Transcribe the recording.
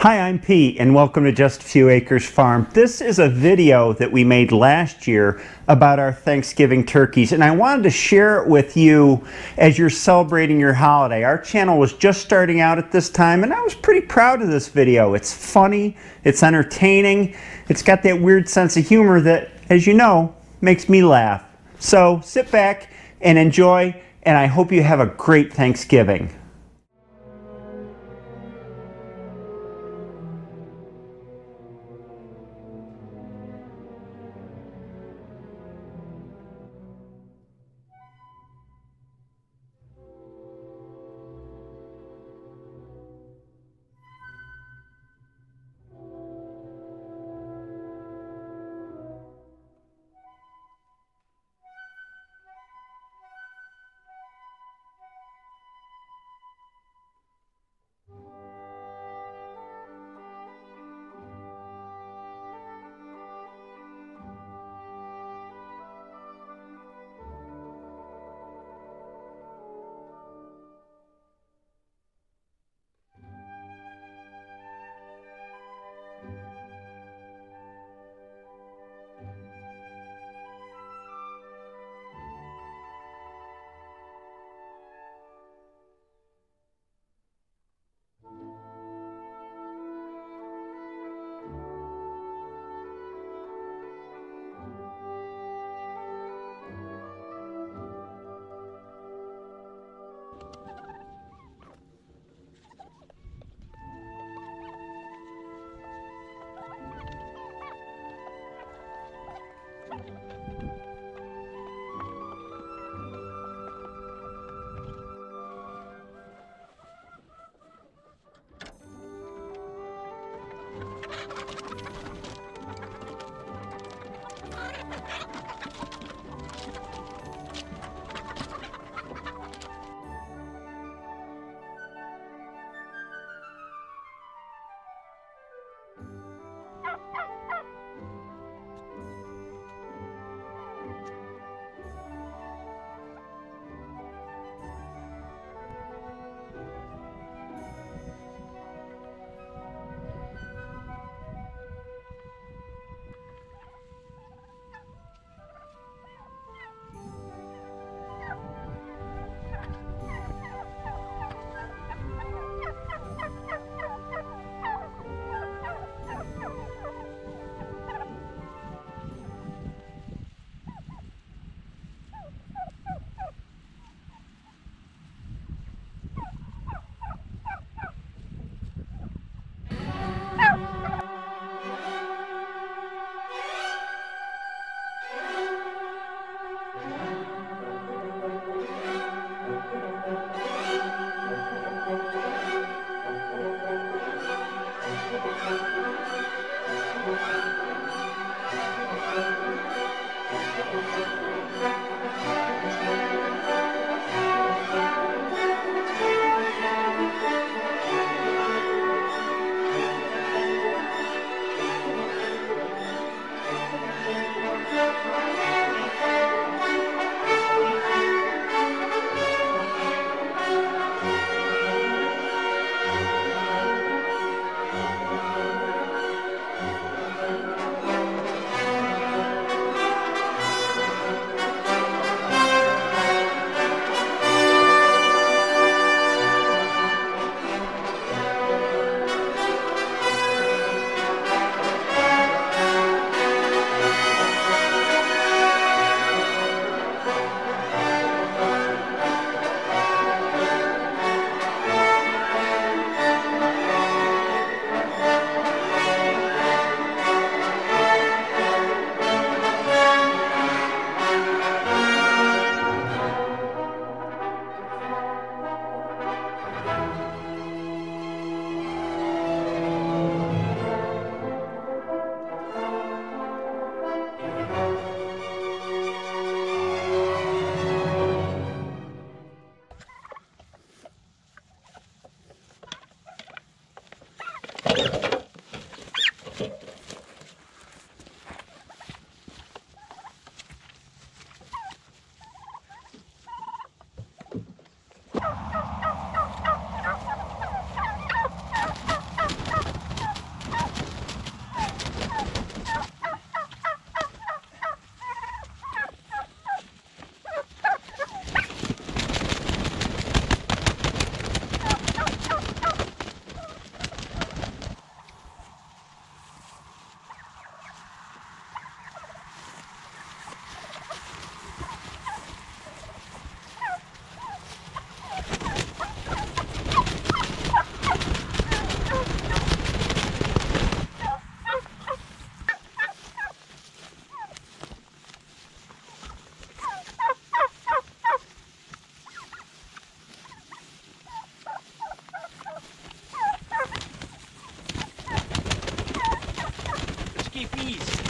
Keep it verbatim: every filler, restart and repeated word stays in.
Hi, I'm Pete and welcome to Just a Few Acres Farm. This is a video that we made last year about our Thanksgiving turkeys, and I wanted to share it with you as you're celebrating your holiday. Our channel was just starting out at this time and I was pretty proud of this video. It's funny, it's entertaining, it's got that weird sense of humor that, as you know, makes me laugh. So sit back and enjoy, and I hope you have a great Thanksgiving. P Ps.